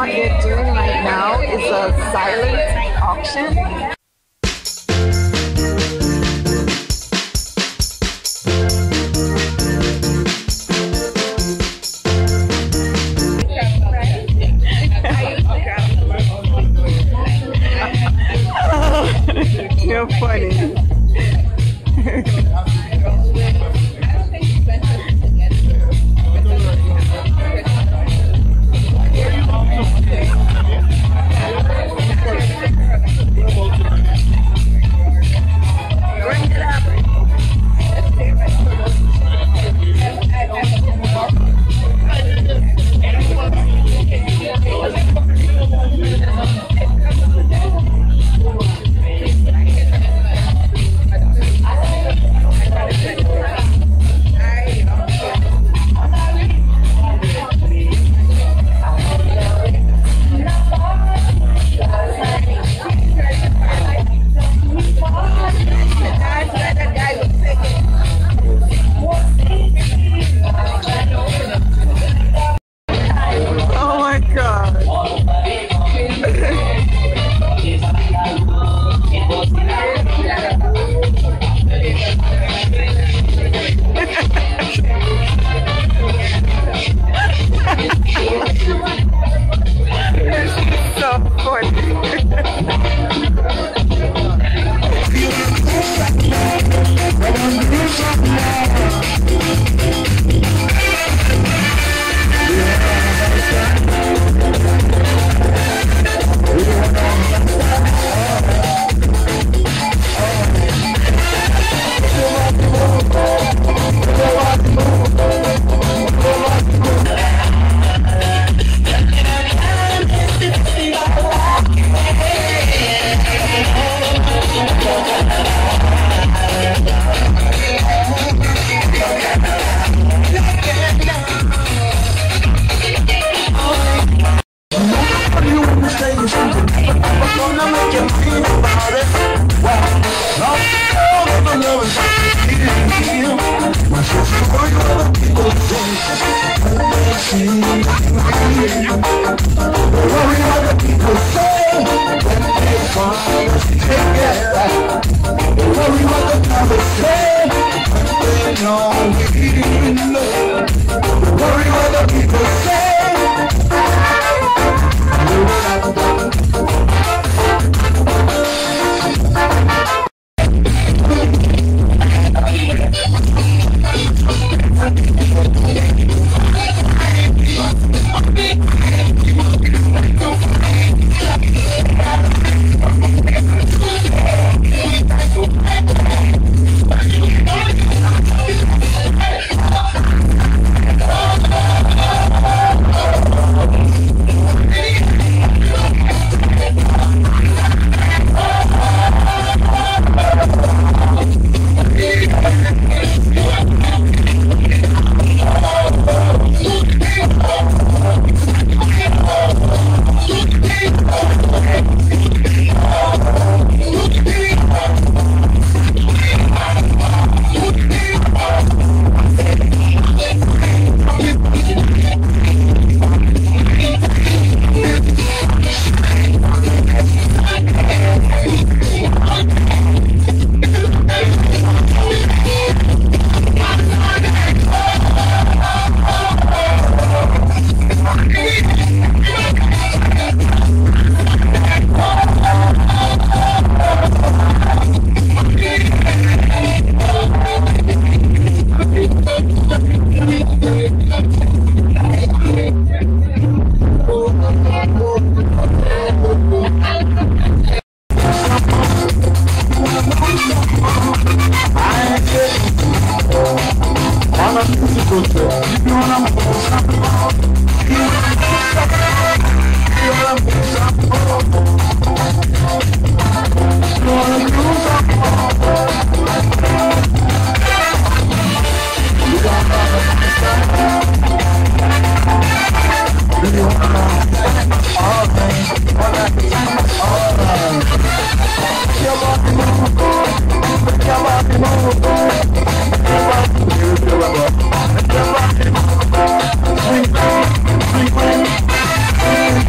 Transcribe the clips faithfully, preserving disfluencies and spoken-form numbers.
what they're doing right now is a silent auction. You're funny.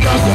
I'm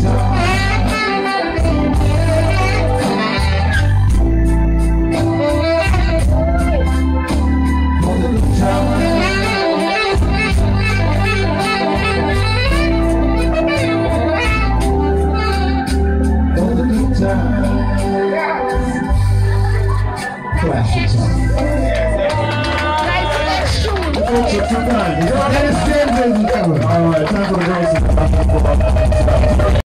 Sometimes